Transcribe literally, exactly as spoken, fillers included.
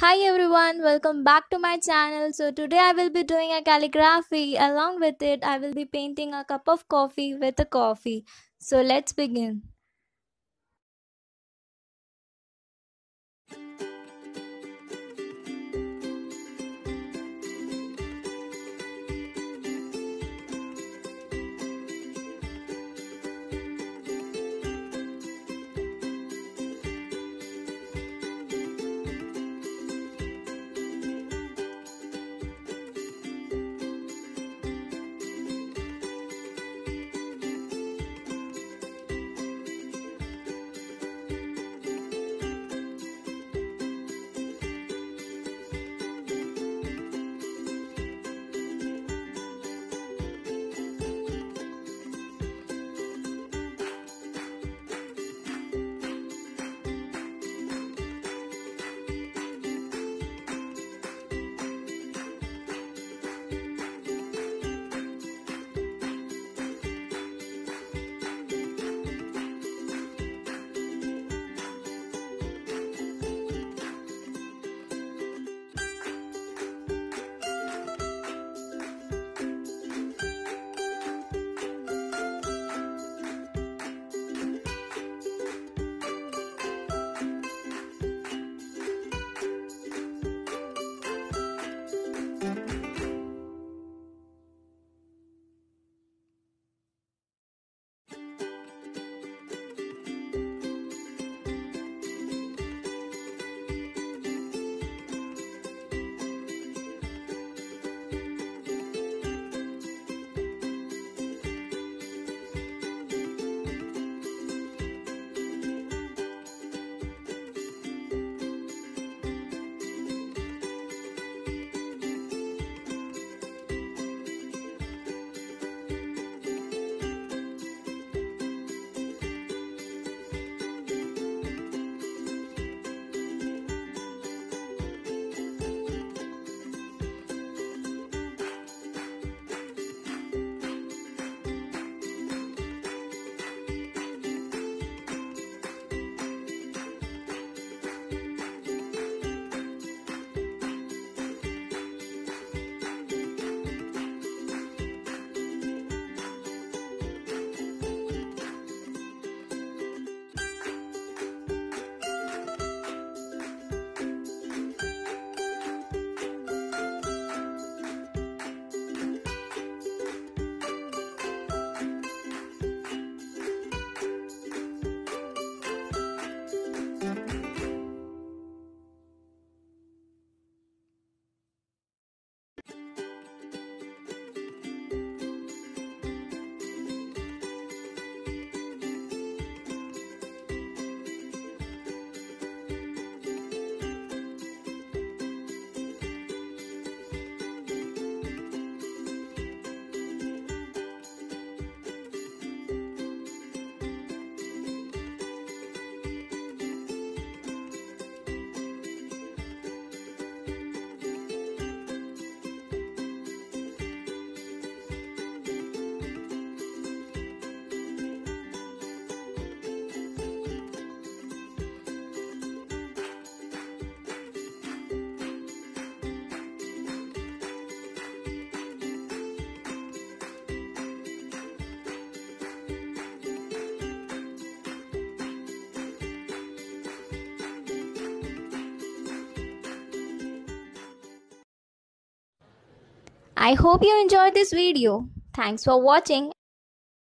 Hi everyone, welcome back to my channel. So today I will be doing a calligraphy. Along with it, I will be painting a cup of coffee with a coffee. So let's begin. I hope you enjoyed this video. Thanks for watching